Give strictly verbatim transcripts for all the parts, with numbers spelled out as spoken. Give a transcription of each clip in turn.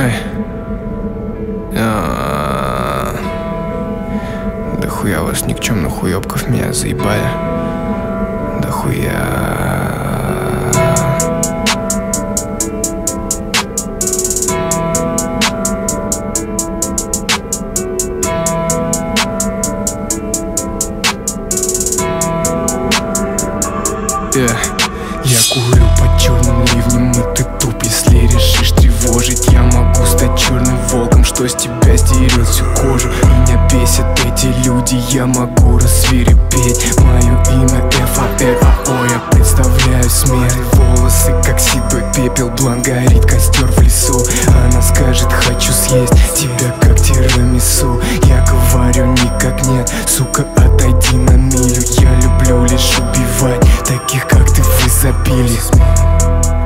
Да хуя вас никчемных хуёбков меня заебали. Да хуя. Я курю под черным ливнем, и ты туп, если решишь тревожить. Я могу стать черным волком, что с тебя стерет всю кожу. Меня бесят эти люди, я могу рассвирепеть. Мое имя ФАРАОН, я представляю смерть. Волосы как седой пепел, блан горит костер в лесу. Она скажет: хочу съесть тебя как тирамису. Я говорю: никак нет, сука, отойди на милю. Я люблю лишь убивать таких, как ты, вы забили.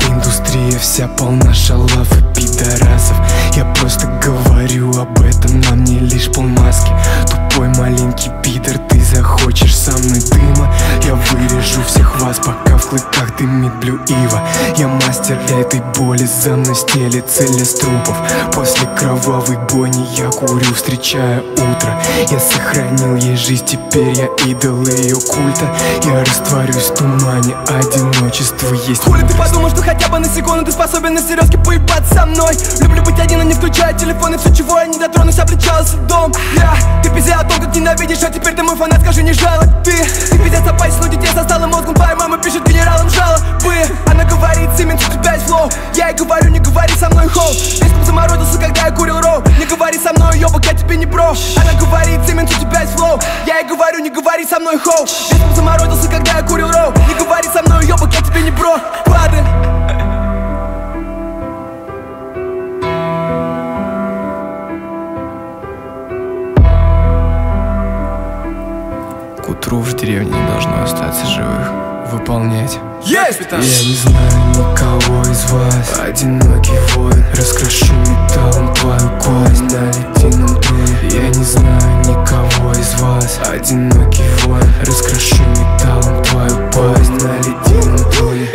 Индустрия вся полна шалав и пидорасов. Я просто говорю об этом, на мне лишь полмаски. Тупой маленький пидор, ты захочешь со мной дыма. Я вырежу всех вас, пока в клыках дымит блю ива. Я мастер этой боли, за мной стелется лес трупов. После кровавой бойни я курю, встречая утро. Я сохранил ей жизнь, теперь я идол ее культа. Я растворюсь в тумане, одиночество есть. Хули ты подумал, что хотя бы на секунду ты способен на серьезке поебаться со мной? Люблю быть один, но не включая телефон, и все, чего я не дотронусь, обличался дом. Я, ты пиздец о том, как ненавидишь, а теперь ты мой фанат, скажи, не жалок ты. Ты пиздец опасен, у детей застала мозгом, твоя мама пишет генералом жалобы. Она говорит: Симмонс, у тебя есть флоу. Я ей говорю: не говори со мной, хоу. Виском заморозился, когда я курил роу. Не говори со мной, ёбок, я тебе не бро. Она говорит: Симмонс, у тебя есть флоу. Я ей говорю: не говори со мной, хоу. Виском заморозился, когда я курил роу. Не говори со мной, ёбок, я тебе не бро. Падай. В деревне не должно остаться живых. Выполнять. Есть! Я не знаю никого из вас, одинокий воин. Раскрошу металлом твою кость на ледяном троне. Я не знаю никого из вас, одинокий воин. Раскрошу металлом твою кость на ледяном троне.